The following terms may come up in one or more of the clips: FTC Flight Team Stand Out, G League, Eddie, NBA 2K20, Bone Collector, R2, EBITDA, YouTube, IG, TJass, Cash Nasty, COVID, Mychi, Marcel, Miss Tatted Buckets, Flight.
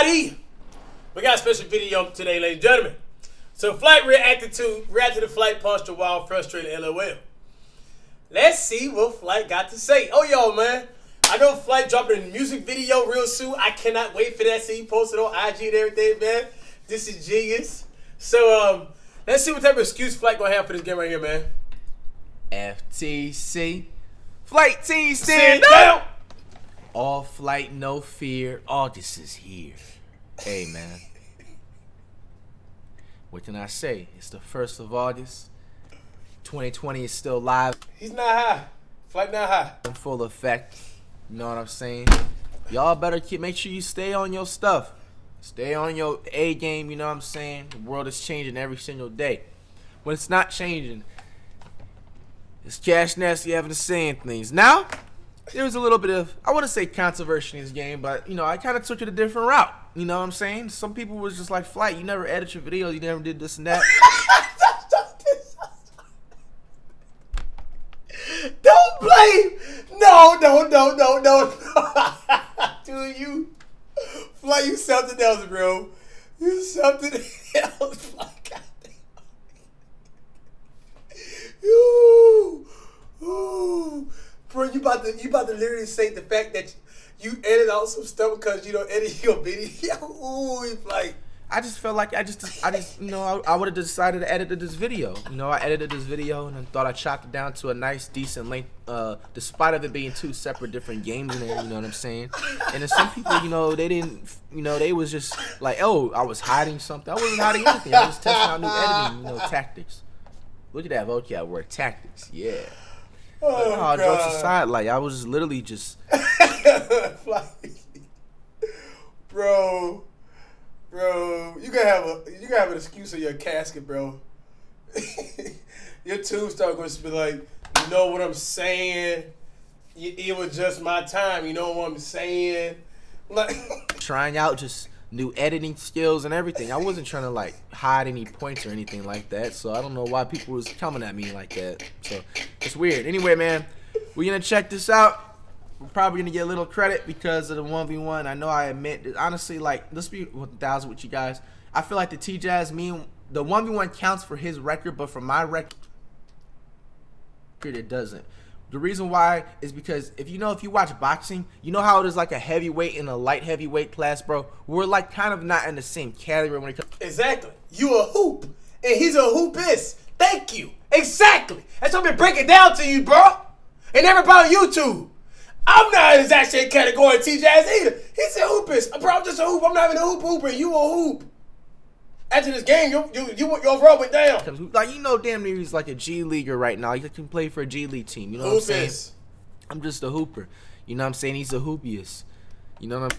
everybody! We got a special video today, ladies and gentlemen. So Flight reacted to the flight posture while frustrated, LOL. Let's see what Flight got to say. Oh, yo, man. I know Flight dropping a music video real soon. I cannot wait for that. See, he posted on IG and everything, man. This is genius. So, let's see what type of excuse Flight gonna have for this game right here, man. FTC Flight Team Stand Out! All flight, no fear. August is here. Hey, man. What can I say? It's the 1st of August. 2020 is still live. He's not high. Flight not high. In full effect. You know what I'm saying? Y'all better make sure you stay on your stuff. Stay on your A game, you know what I'm saying? The world is changing every single day. When it's not changing, it's Cash Nasty having to say things. Now, there was a little bit of, I want to say controversy in this game, but, you know, I kind of took it a different route. You know what I'm saying? Some people was just like, Flight, you never edit your videos, you never did this and that. Don't blame. No. Dude, you, Flight, you something else, bro. You something else, Flight. Bro, you about to literally say the fact that you edit out some stuff because you don't edit your video. Ooh, it's like I just felt like I just you know, I would have decided to edit this video. You know, I edited this video and I thought I chopped it down to a nice decent length, despite of it being two separate different games in there. You know what I'm saying? And then some people, you know, they didn't, you know, they was just like, oh, I was hiding something. I wasn't hiding anything. I was testing out new editing, you know, tactics. Look at that vocab word, tactics. Yeah. Oh, no, jokes aside, like I was literally just bro, you gotta have an excuse in your casket, bro. Your tombstone gonna be like, you know what I'm saying? It was just my time. You know what I'm saying? Like trying out just new editing skills and everything. I wasn't trying to like hide any points or anything like that, so I don't know why people was coming at me like that. So it's weird. Anyway, man, we're gonna check this out. We're probably gonna get a little credit because of the 1v1. I know I admit that, honestly, like let's be 1,000 with you guys. I feel like the TJass, the 1v1 counts for his record, but for my record it doesn't. The reason why is because if you watch boxing, you know how it is like a heavyweight and a light heavyweight class, bro. We're like kind of not in the same category when it comes. Exactly. You a hoop, and he's a hoopist. Thank you. Exactly. That's what I've been breaking down to you, bro. And everybody on YouTube. I'm not in that shit category, TJass, either. He's a hoopist. Bro, I'm just a hoop. I'm not even a hooper. You a hoop. After this game, your overall went down. Like, you know damn near he's like a G leaguer right now. He can play for a G League team. You know what I'm saying? I'm just a hooper. You know what I'm saying? He's a hoopiest. You know what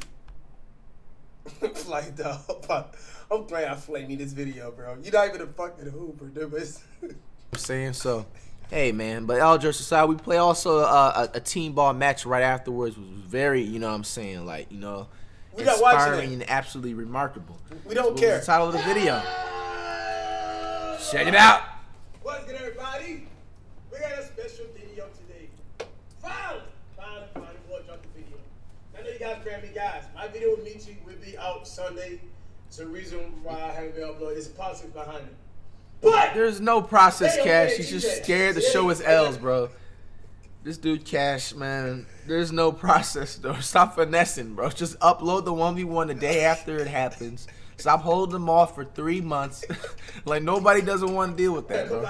I'm like, dog, I'm glad I flamed me this video, bro. You're not even a fucking hooper, dude. I'm saying so. Hey, man, but all jokes aside, we play also a team ball match right afterwards. It was very, you know what I'm saying, like, you know, we got inspiring and absolutely remarkable. We don't care. The title of the video. Check it out. What's good, everybody? We got a special video today. Finally, we'll drop the video. I know you guys cramming me, guys. My video with Mychi will be out Sunday. It's the reason why I haven't been uploaded. It's a process behind it. But there's no process, Cash. He's just scared to show his L's, bro. This dude Cash, man, there's no process, though. Stop finessing, bro. Just upload the 1v1 the day after it happens. Stop holding them off for 3 months. Like, nobody doesn't want to deal with that, bro.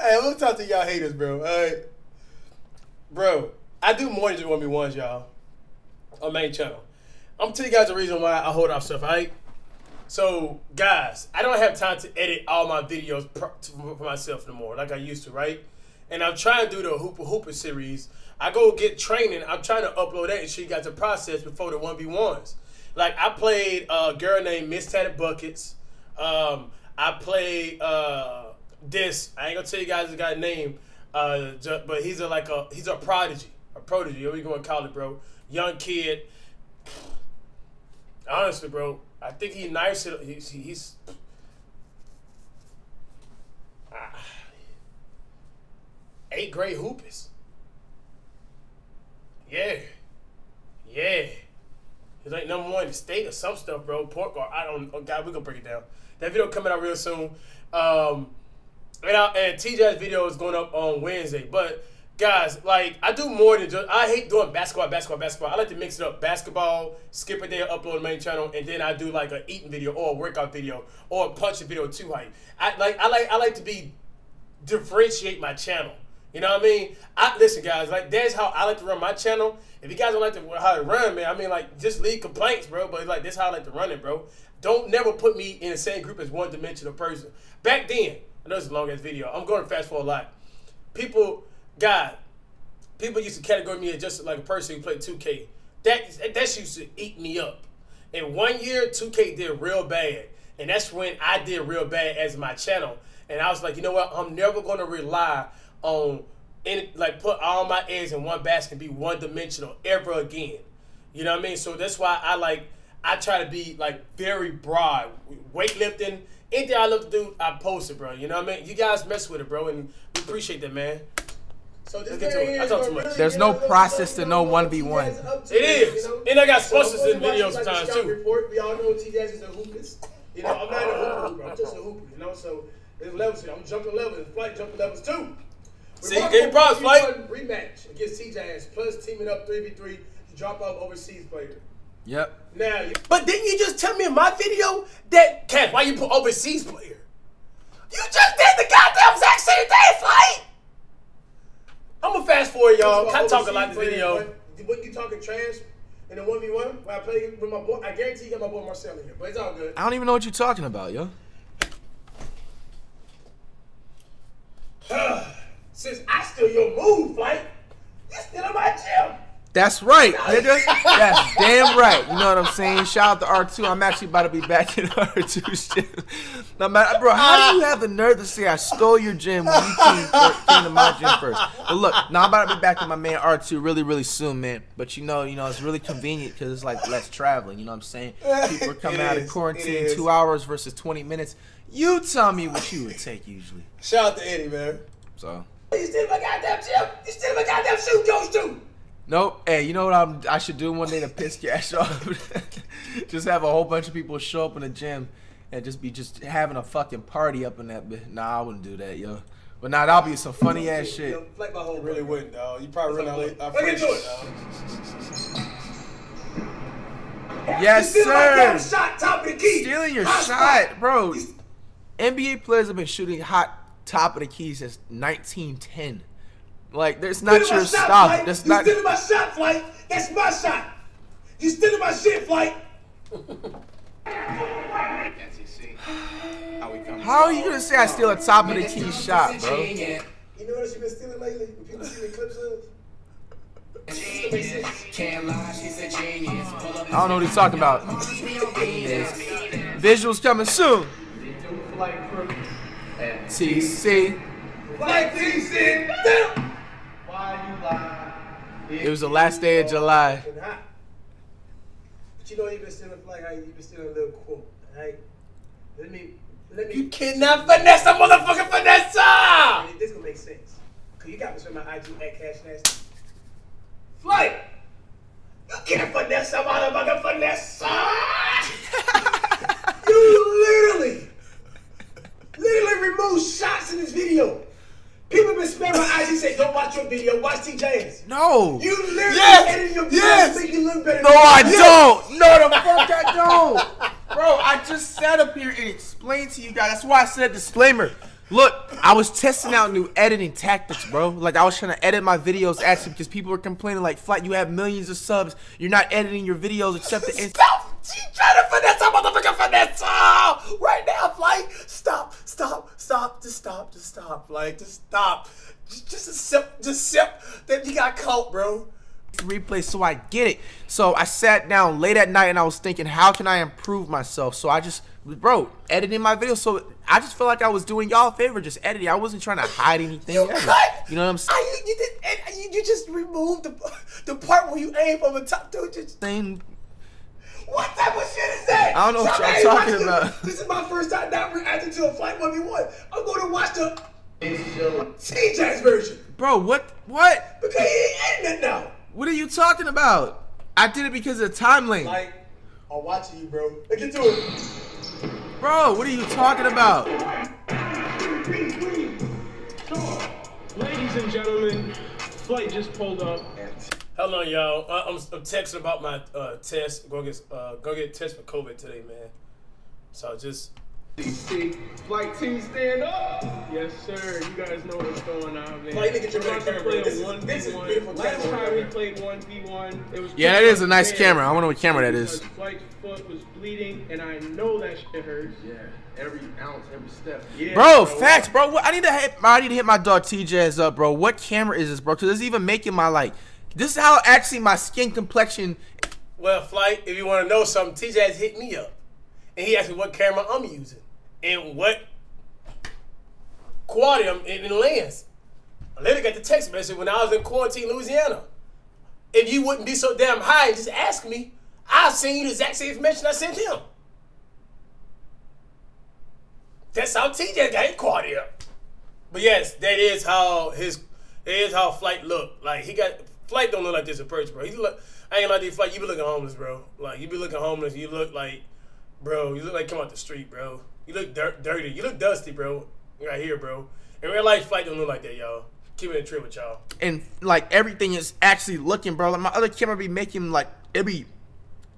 Hey, let me talk to y'all haters, bro. All right. Bro, I do more than just 1v1s, y'all, on my channel. I'm going to tell you guys the reason why I hold off stuff, all right? So, guys, I don't have time to edit all my videos for myself no more like I used to, right? And I'm trying to do the Hooper series. I go get training. I'm trying to upload that and she got the process before the 1v1s. Like, I played a girl named Miss Tatted Buckets. I played this. I ain't going to tell you guys the guy's name, but he's a prodigy. A prodigy, what you going to call it, bro? Young kid. Honestly, bro, I think he's nice. He's A-grade hoopers. Yeah. Yeah. It's like #1 in the state or some stuff, bro. Pork or I don't. Oh God, we gonna break it down. That video coming out real soon. And TJass video is going up on Wednesday. But guys, like I do more than just. I hate doing basketball. I like to mix it up. Basketball, skip a day, upload the main channel, and then I do like an eating video or a workout video or a punching video too. I like to be differentiate my channel. You know what I mean? Listen, guys. Like that's how I like to run my channel. If you guys don't like to how to run, man, I mean, like just leave complaints, bro. But like that's how I like to run it, bro. Don't never put me in the same group as one dimensional person. Back then, I know it's a long ass video. I'm going to fast forward a lot. People used to categorize me as just like a person who played 2K. That used to eat me up. And one year, 2K did real bad, and that's when I did real bad as my channel. And I was like, you know what? I'm never going to rely on like put all my eggs in one basket and be one dimensional ever again. You know what I mean? So that's why I try to be like very broad. Weightlifting, anything I love to do, I post it, bro. You know what I mean? You guys mess with it, bro, and we appreciate that, man. So this I talk too much. There's no process to know 1v1. It is. And I got sponsors in videos sometimes too. We all know TJass is a hoopist. You know, I'm not a hooper, bro. I'm just a hooper, you know? So there's levels here. I'm jumping levels. And Flight jumping levels too. See, game props, Flight. Rematch against TJass, plus teaming up 3v3 to drop off overseas player. Yep. Now, but didn't you just tell me in my video that, Cat, why you put overseas player? You just did the goddamn exact same thing, Flight! I'm gonna fast forward, y'all. I talk a lot in this video. What you talking trash in the 1v1? When I play with my boy, I guarantee you got my boy Marcel in here, but it's all good. I don't even know what you're talking about, yo. Since I steal your move, Flight, you still in my gym. That's right, nigga. That's damn right. You know what I'm saying? Shout out to R2. I'm actually about to be back in R2's gym. No matter, bro, how do you have the nerve to say I stole your gym when you came to my gym first? But look, now I'm about to be back with my man R2 really, really soon, man. But you know, it's really convenient because it's like less traveling. You know what I'm saying? People are coming out of quarantine 2 hours versus 20 minutes. You tell me what you would take usually. Shout out to Eddie, man. So. You still in my goddamn gym? You still in my goddamn shoe, Joe's shoe? Nope. Hey, you know what I should do one day to piss your ass off? Just have a whole bunch of people show up in the gym and just be having a fucking party up in that bitch. Nah, I wouldn't do that, yo. But nah, that'll be some funny ass shit. You know, like my whole really wouldn't, dog. You probably really not. Look into it, dog. Yes, sir. Like shot, top of the key. Stealing your shot, bro. NBA players have been shooting hot top of the key since 1910. Like, that's not your stuff. That's not. You stealing my shot, Flight. That's my shot. You stealing my shit, Flight. How are you gonna say I steal a top of the key shot, bro? You know what she's been stealing lately? When people see the clips of. I don't know what he's talking about. Visuals coming soon. FTC. It was the last day of July. But you know you've been stealing like you've been stealing a little quote, right? Let me. You cannot finesse a motherfucking finesse! This gonna make sense. Cause you got me from my IG at Cash Nasty. Flight! You can't finesse a motherfucking finesse! You literally remove shots in this video. People been spamming my IG saying, don't watch your video, watch TJass. No. You literally edit your video to make you look better. No, I don't. No, the fuck I don't. Bro, I just sat up here and explained to you guys. That's why I said disclaimer. Look, I was testing out new editing tactics, bro. Like, I was trying to edit my videos actually because people were complaining, like, Flight, you have millions of subs. You're not editing your videos except the Insta. Stop! She's trying to finesse her motherfucking finesse! Right now, Flight! Stop! Stop! Stop! Just stop! Just stop, Flight! Just stop! Just accept! Just accept that you got caught, bro. Replay, so I get it. So I sat down late at night and I was thinking, how can I improve myself? So I just, bro, editing my videos. So I just feel like I was doing y'all a favor, just editing. I wasn't trying to hide anything. You know what I'm saying? You just removed the part where you aim from the top, dude. Just thing. What type of shit is that? I don't know what y'all talking about. This is my first time not reacting to a Flight 1v1. I'm going to watch the TJass version. Bro, what? Because he ain't editing it now. What are you talking about? I did it because of time lane. Like, I'm watching you, bro. Look into it. Bro, what are you talking about? Ladies and gentlemen, Flight just pulled up. Hello, y'all. I'm texting about my test. Go get test for COVID today, man. So just. FTC Flight Team Stand Out. Yes, sir. You guys know what's going on, man. Flight, get your camera. This is last time we played 1v1, it was. Yeah, that is a nice camera. I wonder what camera that is. Flight's foot was bleeding, and I know that shit hurts. Yeah, every ounce, every step. Yeah, bro, facts, bro. What, I need to hit my dog TJass up, bro. What camera is this, bro? Because it's even making my like. This is how actually my skin complexion. Well, Flight, if you want to know something, TJass hit me up. And he asked me what camera I'm using and what quality I'm in lens. I later got the text message when I was in quarantine, Louisiana. If you wouldn't be so damn high and just ask me, I'll send you the exact same information I sent him. That's how TJ got his quality up. But yes, that is how Flight looked. Like he got Flight don't look like this at first, bro. He look, I ain't gonna lie to you, Flight, you be looking homeless, bro. Like you be looking homeless, you look like. Bro, you look like you come out the street, bro. You look dirty. You look dusty, bro. Right here, bro. In real life, Flight don't look like that, y'all. Keep it a trip with y'all. And, like, everything is actually looking, bro. Like, my other camera be making, like, it be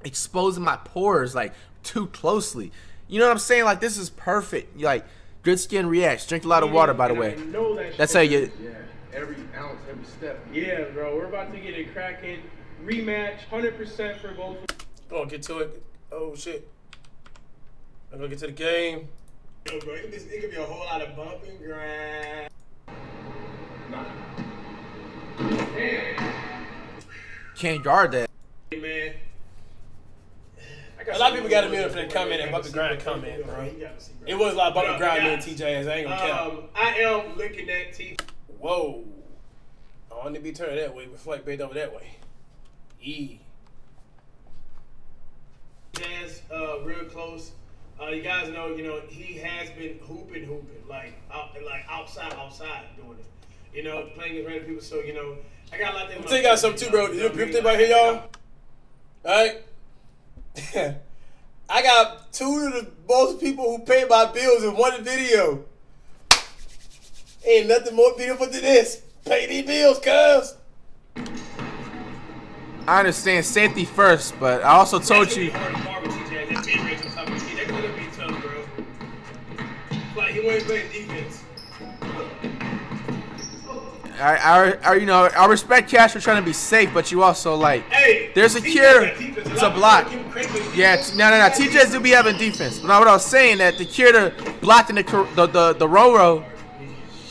exposing my pores, like, too closely. You know what I'm saying? Like, this is perfect. Like, good skin reacts. Drink a lot of water, by the way. That's how you... Yeah, every ounce, every step. Yeah, bro. We're about to get a cracking rematch. 100% for both. Go on, get to it. Oh, shit. I'm gonna get to the game. Yo, bro, it could be a whole lot of bump and grind. Nah. Damn. Can't guard that. Hey, man. A lot of people got a minute for the comment and bump and grind comment, bro. It was a lot of bump and grind, man, TJass. I ain't gonna count. I am looking at T. Whoa. I want to be turned that way, but Flight bait over that way. E. Jazz, real close. You guys know, he has been hooping, like outside doing it. You know, playing with random people. So, I got a lot of things. I'll tell you guys something, too, bro. You know what I mean? About here, y'all? All right? I got two of the most people who pay my bills in one video. Ain't nothing more beautiful than this. Pay these bills, cuz. I understand safety first, but I also told you. I respect Cash for trying to be safe, but you also like there's a cure to block. Yeah, no. TJass do be having defense. But what I was saying that the cure to blocking the Roro,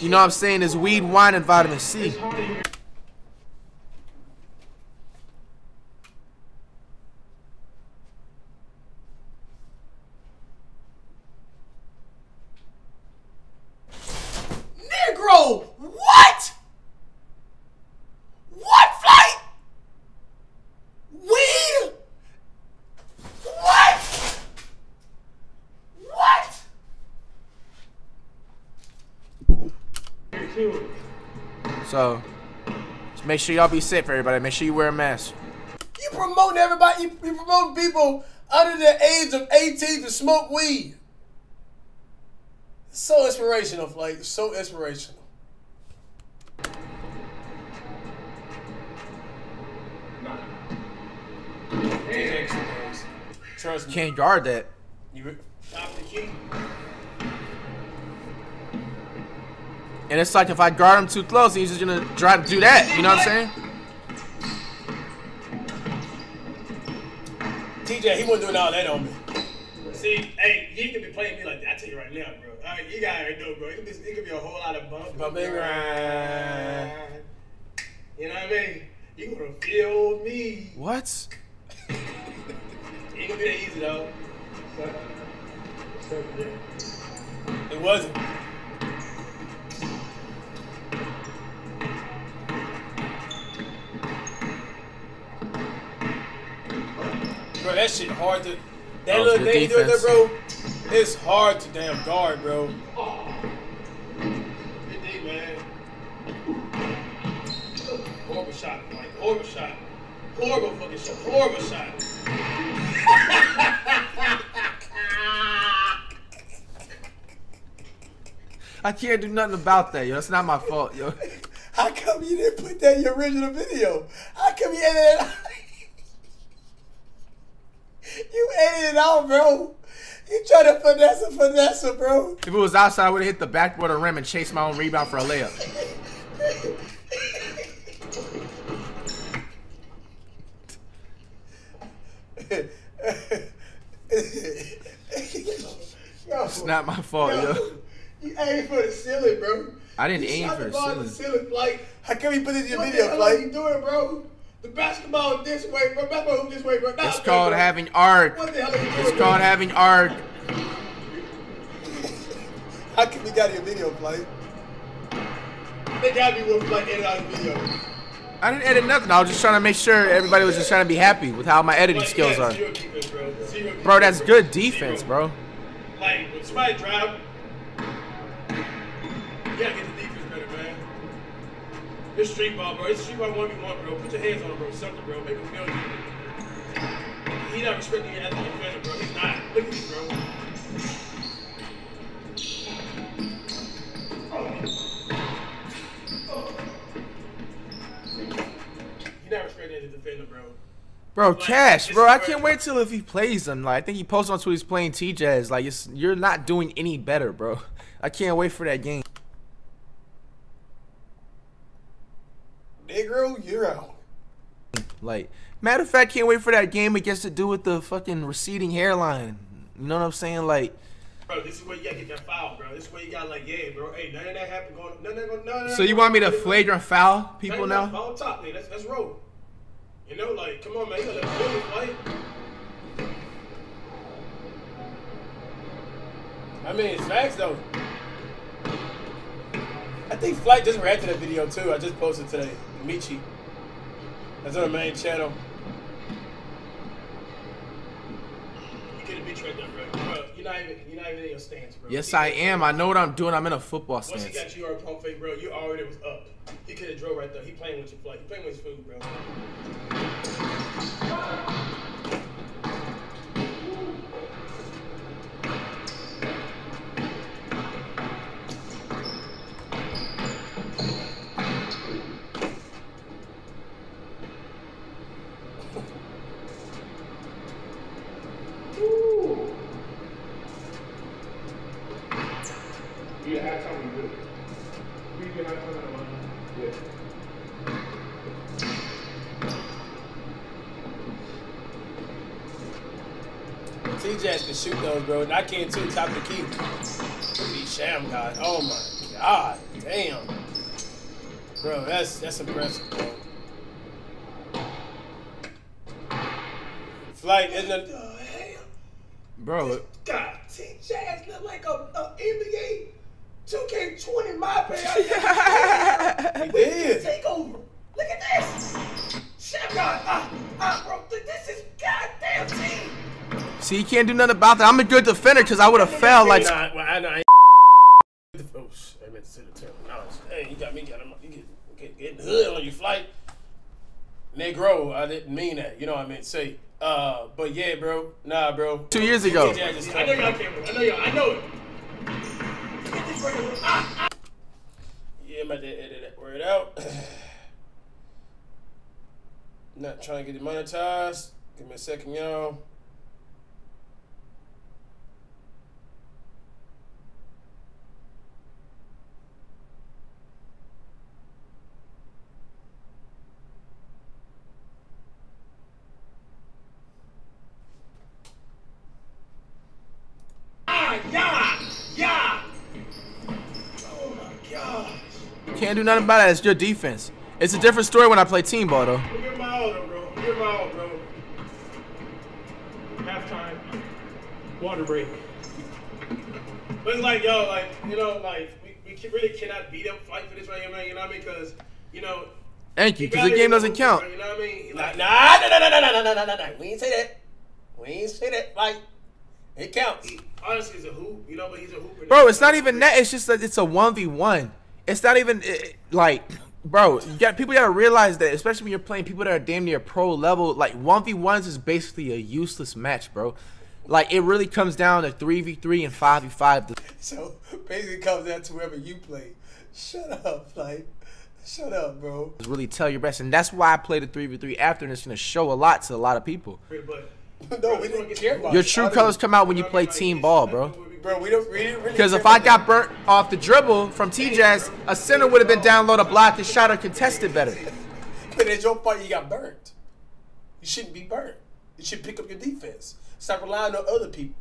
you know what I'm saying, is weed, wine, and vitamin C. So, just make sure y'all be safe, everybody. Make sure you wear a mask. You promoting everybody. You promoting people under the age of 18 to smoke weed. So inspirational, Flight. So inspirational. Nah. Trust me. Can't guard that. You stop the key. And it's like if I guard him too close, he's just gonna try to do that. You know what I'm saying? TJ, he wasn't doing all that on me. See, hey, he could be playing me like that. I tell you right now, bro. You gotta know, bro. It could be a whole lot of bump and grind. You know what I mean? You gonna feel me? What? Ain't gonna be that easy though. It wasn't. Bro, that shit hard to... That little thing you doing there, bro, it's hard to damn guard, bro. Oh. Good day, man. Orb shot, Mike. Orb shot. Horrible fucking shit. Horrible shot. I can't do nothing about that, yo. It's not my fault, yo. How come you didn't put that in your original video? How come you edited it out? You edited it out, bro. You try to finesse it, bro. If it was outside, I would have hit the backboard of rim and chased my own rebound for a layup. Yo, it's not my fault, yo. You aimed for the ceiling, bro. I didn't aim for the ceiling, Flight. How come you put it in your video, Flight? What are you doing, bro? The basketball this way, bro. Basketball this way, bro. It's called having arc. What the hell are you doing? It's called having arc. How come you got your video, Flight? They got me with Flight edit out of the video. I didn't edit nothing. I was just trying to make sure everybody was just trying to be happy with how my editing skills are. Zero defense, bro. Bro, that's good defense, bro. Like, when somebody drive, you gotta get the defense better, man. This street ball, bro. It's street ball 1v1, bro. Put your hands on him, bro. Something, bro. Make him feel you. He's not respecting you as a defender, bro. He's not. Look at this, bro. Defender, bro. Bro, Cash, bro, I can't wait till if he plays him. Like, I think he posted on Twitter he's playing TJass. Like, it's, you're not doing any better, bro. I can't wait for that game. Negro, you're out. Like, matter of fact, can't wait for that game against the dude with the fucking receding hairline. You know what I'm saying? Like, bro, this is where you gotta get that foul, bro. This is where you gotta, like, yeah, bro. Hey, none of that happened. None. So you want me to flagrant foul people now? On top, nigga. Let's roll. You know, like, come on, man. You gotta let me Flight. I mean, it's facts, though. I think Flight just reacted to that video, too. I just posted today. Mychi. That's on the main channel. You could have been tricked up, bro. You're not even in your stance, bro. Yes, I am. I know what I'm doing. I'm in a football stance. Once he got you on pump fake, bro, you already was up. He could have drove right there. He playing with your Flight. He playing with his food, bro. TJass can shoot those, bro, and I can too, top of the key. These sham guys. Oh my god, damn. Bro, that's impressive, bro. Flight in the bro. God, TJass look like a NBA 2K20 my player. It is. Take over. Look at this. Sham guy. Bro, this is goddamn team. See, you can't do nothing about that. I'm a good defender because I would have fell like. Oh, shit. I meant to say the term. No, hey, you got me. You get the hood on your Flight. Negro, I didn't mean that. You know what I meant to say. But yeah, bro. Nah, bro. 2 years ago. I know y'all can't. I know y'all. I know it. Yeah, I'm about to edit that word out. Not trying to get it monetized. Give me a second, y'all. Can't do nothing about it. It's your defense. It's a different story when I play team ball, though. Give my all, bro. Give my all, bro. Halftime, water break. But it's like, yo, like, you know, like, we really cannot beat up Flight for this right here, man. You know what I mean? Because, you know. Thank you, because the game doesn't count. You know what I mean? Like, nah. We ain't say that. We ain't say that, like. It counts. Honestly, he's a hoop, you know, but he's a hooper. Bro, it's not even that. It's just that it's a 1v1. It's not even, like, Bro, you got people gotta realize that, especially when you're playing people that are damn near pro level. Like 1v1s is basically a useless match, bro. Like it really comes down to 3v3 and 5v5. So basically, it comes down to whoever you play. Shut up, like, shut up, bro. Really tell your best, and that's why I played a 3v3 after, and it's gonna show a lot to a lot of people. But no, we didn't care about your true colors come out when you play team ball, bro. Bro, we don't really. Because if I got burnt off the dribble from TJass, a center would have been down low to block the shot or contested better. But it's your fault you got burnt. You shouldn't be burnt. You should pick up your defense. Stop relying on other people.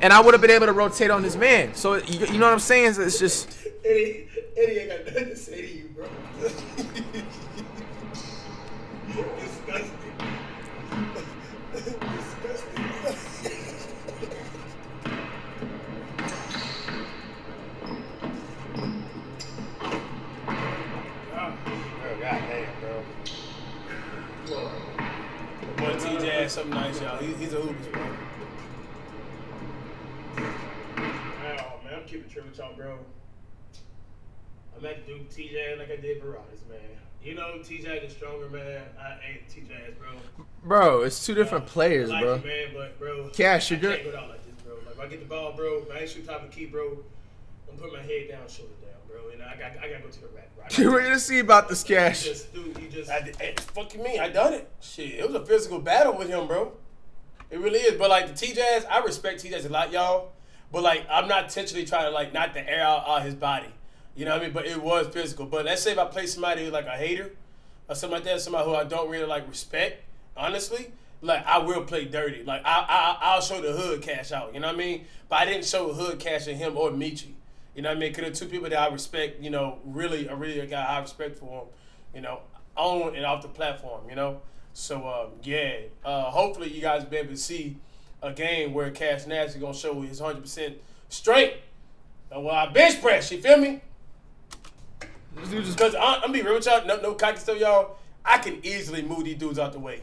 And I would have been able to rotate on this man. So you know what I'm saying? It's just. Eddie ain't got nothing to say to you, bro. Disgusting. Disgusting. TJass, something nice, y'all. He's a hoopers, bro. Wow, man, I'm keeping true with y'all, bro. I'm at Duke TJass like I did Barades, man. You know, TJass is stronger, man. I ain't TJass, bro. Bro, it's two different players, like bro. You, man, but, bro. Cash, you're good. I can't go down like this, bro. Like, if I get the ball, bro, if I ain't shoot top of the key, bro, I'm putting my head down, shoulder down, bro, and I got to go to the rack, bro. We're going to see about this, Cash. Fucking me, I done it. Shit, it was a physical battle with him, bro. It really is, but, like, the TJass, I respect TJass a lot, y'all, but, like, I'm not intentionally trying to, like, knock the air out of his body. You know what I mean? But it was physical. But let's say if I play somebody who's, like, a hater or something like that, somebody who I don't really, like, respect, honestly, like, I will play dirty. Like, I'll show the hood Cash out, you know what I mean? But I didn't show hood Cash in him or Mychi. You know what I mean? Because they're two people that I respect, you know, really a guy I respect for him, you know, on and off the platform, you know? So, yeah, hopefully you guys will be able to see a game where Cash Nasty is going to show his 100% strength. Well, I bench press, you feel me? Because I'm going to be real with y'all, no cocky stuff, y'all. I can easily move these dudes out the way.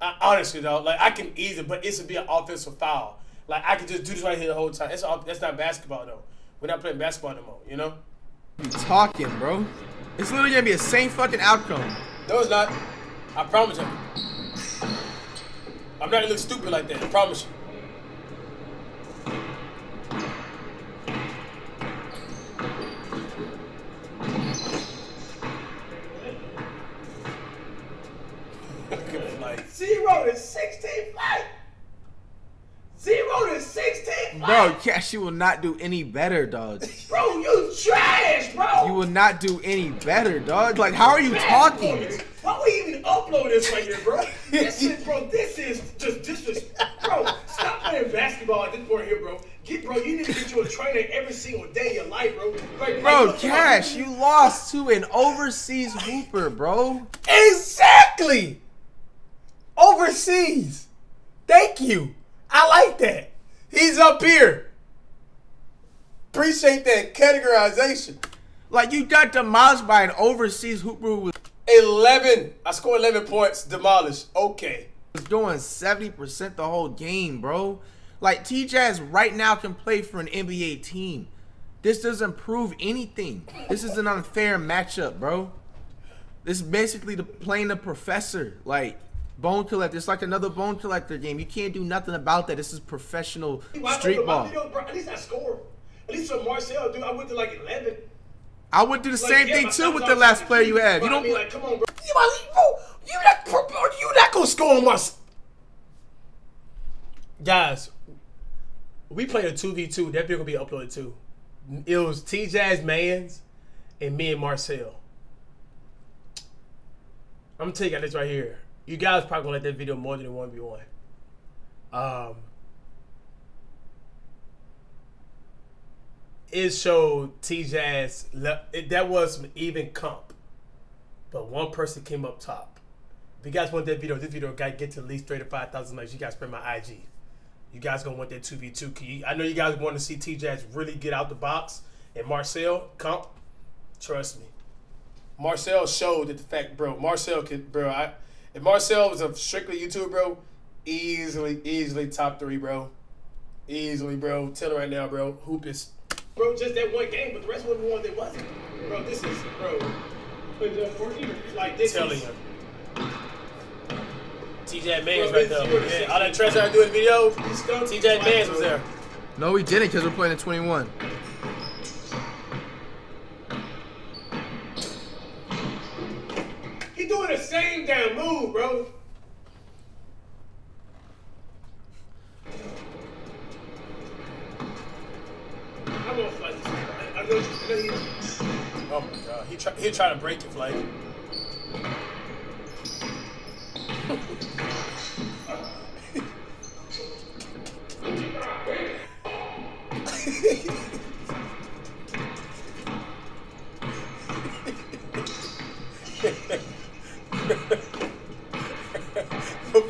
Honestly, though, like, I can easily, but it's going to be an offensive foul. Like, I could just do this right here the whole time. That's not basketball, though. We're not playing basketball no more, you know? You talking, bro. It's literally going to be the same fucking outcome. No, it's not. I promise you. I'm not going to look stupid like that. I promise you. Look at Flight. 0-16 Flight. 0-16. Bro, Cash, you will not do any better, dog. Bro, you trash, bro. You will not do any better, dog. Like, how are you talking? Loaders. Why we even upload this right here, bro? This shit, bro, this is just disrespect. Bro, stop playing basketball at this point here, bro. Bro, you need to get you a trainer every single day of your life, bro. Like, bro, like, Cash, you lost to an overseas hooper, bro. Exactly. Overseas. Thank you. I like that. He's up here. Appreciate that categorization. Like, you got demolished by an overseas hooper with 11. I scored 11 points, demolished. Okay. He's doing 70% the whole game, bro. Like, TJass right now can play for an NBA team. This doesn't prove anything. This is an unfair matchup, bro. This is basically playing the professor. Like, Bone Collector. It's like another Bone Collector game. You can't do nothing about that. This is professional street ball. At least I scored. At least with Marcel, dude, I went to like 11. I would do the same thing too with the last player you have. You don't. Like, come on, bro. You not gonna score on Marcel. Guys, we played a 2v2. That video gonna be uploaded too. It was TJass, Mans, and me and Marcel. I'm gonna tell you guys this right here. You guys probably gonna like that video more than a 1v1. It showed TJass. That was an even comp, but one person came up top. If you guys want that video, this video got to get to at least 3,000 to 5,000 likes. You guys spread my IG. You guys gonna want that 2v2. I know you guys want to see TJass really get out the box and Marcel comp. Trust me, Marcel showed that the fact, bro. Marcel could, bro. If Marcel was a strictly YouTuber, bro, easily top 3, bro. Easily, bro. Tell him right now, bro. Hoop is Bro, just that one game, but the rest wasn't one that wasn't. Bro, this is, bro. Like, this telling is. TJ Mans right there. Yeah, all that trash I do in videos, TJ Mans was there. No, we didn't because we're playing at 21. He doing the same damn move, bro. I'm gonna flight this guy. Oh my god, he trying to break it, Flight.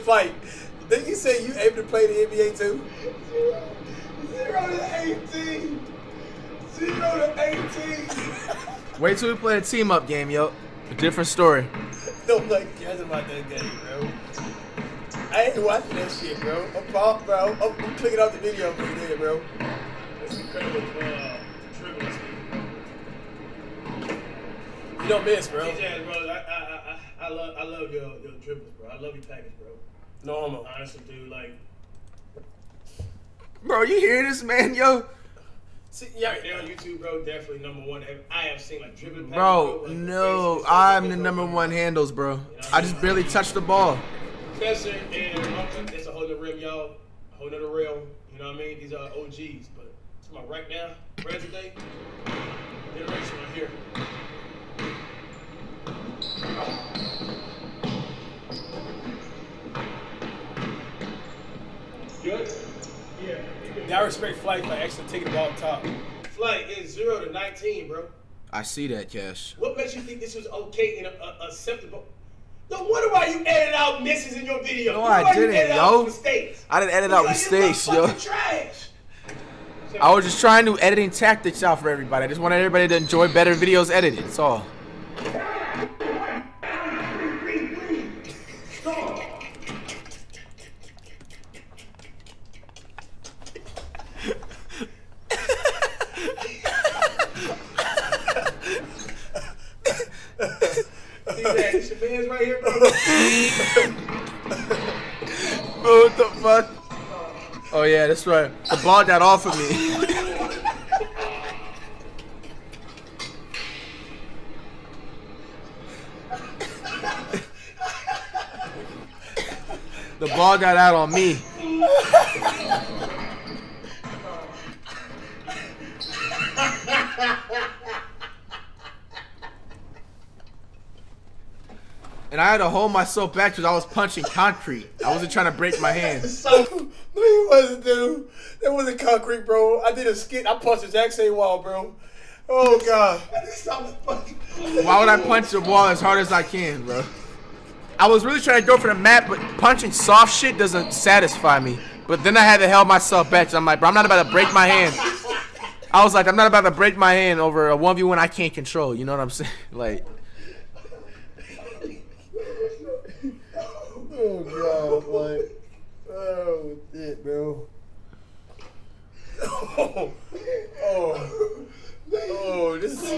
Flight, did you say you able to play the NBA too? 0 to 18. 0 to 18. Wait till we play a team up game, yo. A different story. Don't like cares about that game, bro. I ain't watching that shit, bro. I'm clicking off the video from there, bro. That's incredible dribbling speed. You don't miss, bro. TJass, bro, I love your dribbles, bro. I love your package, bro. Normal. Honestly, dude, like. Bro, you hear this, man, yo? See, yeah, right there on YouTube, bro, definitely #1. I have seen like dribbling passes. Bro, like, no, crazy. I'm the #1 handles, bro. You know, I just barely touched the ball. Spencer and it's a whole nother realm, y'all. A whole nother realm. You know what I mean? These are OGs, but come on, right now, present day, generation right here. Good. Yeah. I respect Flight by actually taking the ball on top. Flight is 0 to 19, bro. I see that, Cash. What makes you think this was okay and acceptable? No wonder why you edit out misses in your video. No, I didn't, yo. I didn't edit out mistakes, yo. Trash. I was just trying new editing tactics out for everybody. I just wanted everybody to enjoy better videos edited. That's all. Man's right here, bro. Bro, what the fuck? Oh yeah, that's right. The ball got off of me. The ball got out on me. And I had to hold myself back because I was punching concrete. I wasn't trying to break my hand. So, no, you wasn't, dude. That wasn't concrete, bro. I did a skit. I punched the exact same wall, bro. Oh, God. Why would I punch the wall as hard as I can, bro? I was really trying to go for the map, but punching soft shit doesn't satisfy me. But then I had to hold myself back. So I'm like, bro, I'm not about to break my hand. I was like, I'm not about to break my hand over a 1v1 I can't control. You know what I'm saying? Like... Oh god, like, oh shit, bro. Oh, oh, oh, this is, oh.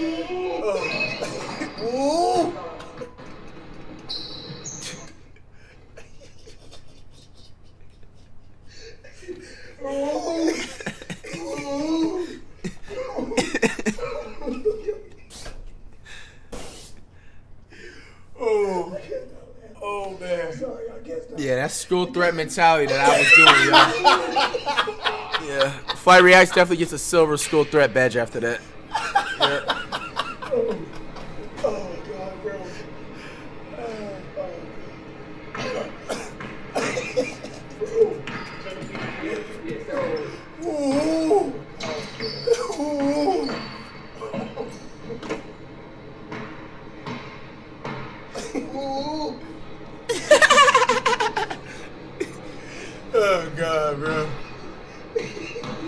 Oh. Oh. Oh. Oh man. Sorry, I guess that. Yeah, that's school threat mentality that I was doing, yo. Yeah. Flight Reacts definitely gets a silver school threat badge after that. Yeah. Oh, oh god, bro. Oh, oh. Ooh. Ooh. Oh god, bro. You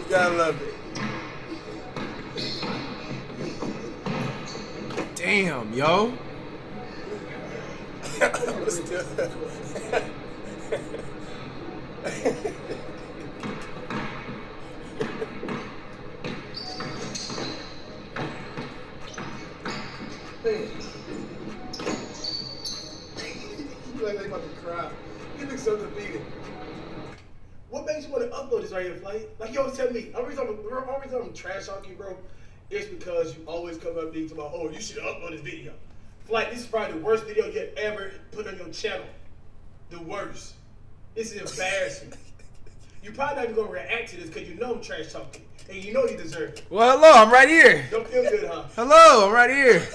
gotta love it. Damn, yo. Hey. You like they about to cry. You look so defeated. What makes you want to upload this right here, Flight? Like you always tell me, the reason I'm trash talking, bro, is because you always come up to me about, oh, you should upload this video. Flight, this is probably the worst video you ever put on your channel. The worst. This is embarrassing. You're probably not even going to react to this because you know I'm trash talking. And you know you deserve it. Well, hello, I'm right here. Don't feel good, huh? Hello, I'm right here.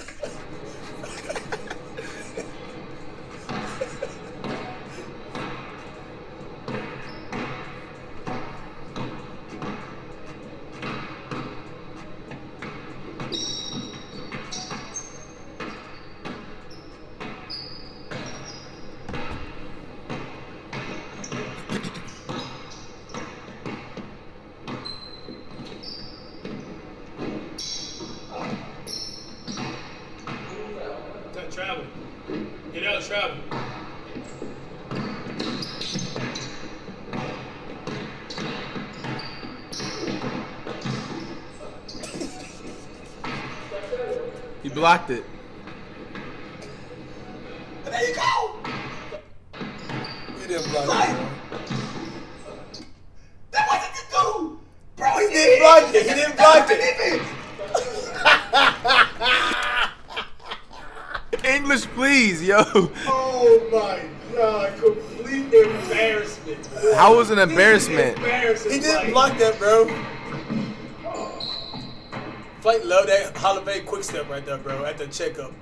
Travel. Get out, travel. He blocked it. And there you go! He didn't block it. That wasn't the dude! Bro, he didn't block it! He didn't block it! English, please, yo. Oh my God, complete embarrassment. Bro. How was an embarrassment? He didn't block that, bro. Flight love that holiday quick step right there, bro, at the checkup.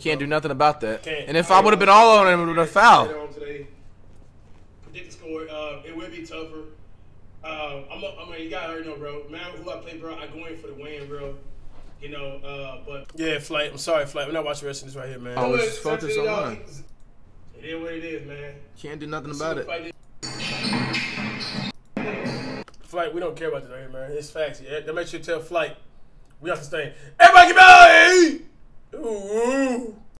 Can't do nothing about that. Can't. And if I would have been all on him, it would have fouled. Predict the score. It would be tougher. I mean, you guys already know, bro. Man, who I play, bro, I go in for the win, bro. You know, but yeah, Flight. I'm sorry, Flight. We're not watching the rest of this right here, man. Oh, it's focused on mine. It is what it is, man. Can't do nothing about it. Flight, we don't care about this right here, man. It's facts. Yeah, that makes you tell Flight. We have to stay. Everybody get back! Ooh.